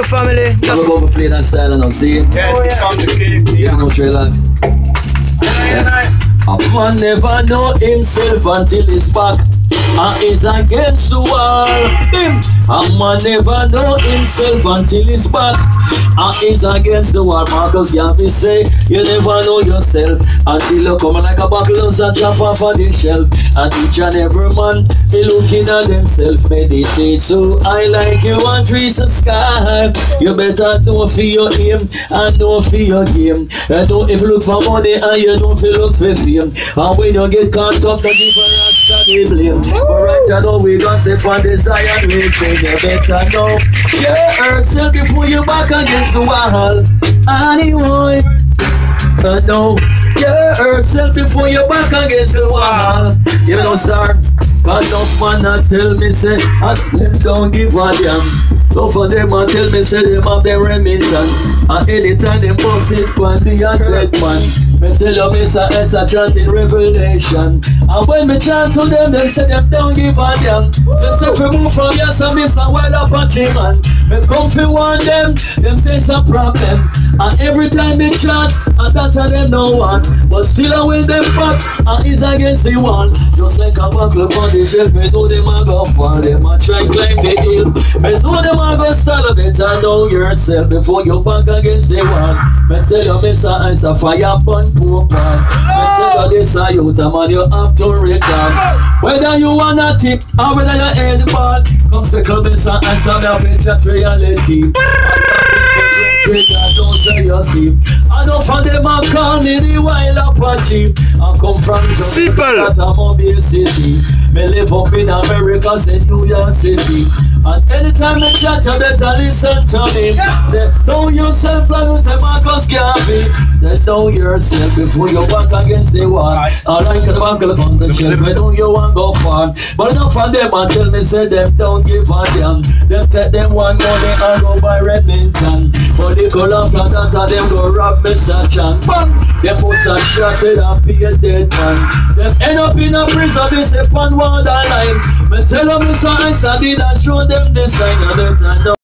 your family. Never go over play that style and I'll see it. Yeah, oh, yeah. You know, Trey Life. Yeah. A man never know himself until he's back and is against the wall. A man never know himself until he's back and is against the wall. Marcus Yambie say, you never know yourself until you come like a buckle of and jump off of the shelf. And each and every man be looking at himself, meditate. So I like you and trees and sky. You better know for your aim and know for your game. You know if you look for money and you don't feel look for fame. And when you get caught up, the difference that they blame. But right now we got to find desire and we think you better know. Yeah, yourself before you back against the wall. Anyway, I know. Yeah, yourself before you back against the wall. You don't start. Cause don't man not tell me say, and them don't give a damn. So for them and tell me say them have their Remington. And anytime them bust it can be a dead man. Me tell you me say it's a chant in Revelation. And when me chant to them say them don't give a damn. They say if you move from here so me say well up a G man. Me come fi warn them say it's a problem. And every time me chant, and that a them no one. But still I win them back, and it's against the one. Just like a buckle on the shelf, me know them a go fall, them a try climb the hill. Me know them a go stall, better know yourself before you back against the wall. Me tell you, me say it's a fire burn poor man. Me tell you, this a youth man, you have to return. Whether you wanna tip or whether you head ball, come to club, me say it's a picture reality. I don't say you see. I don't find them a call me the wild Apache. I come from Jamaica, but I'm on the city. Me live up in America, say New York City. And anytime I chat, you better listen to me. Yeah. Say, don't yourself like with the Marcus Garvey. Just know yourself before you back against the wall. I like the buckle on the shelf, I know you won't go far. But enough of them until me say them don't give a damn. Them take them one money and go buy Remington. But they go after that and them go rob Mr. Chan. Bang! Them must have shot it and be a dead man. Them end up in a prison, they step on one line. Me tell them Mr. Einstein did I show them this line.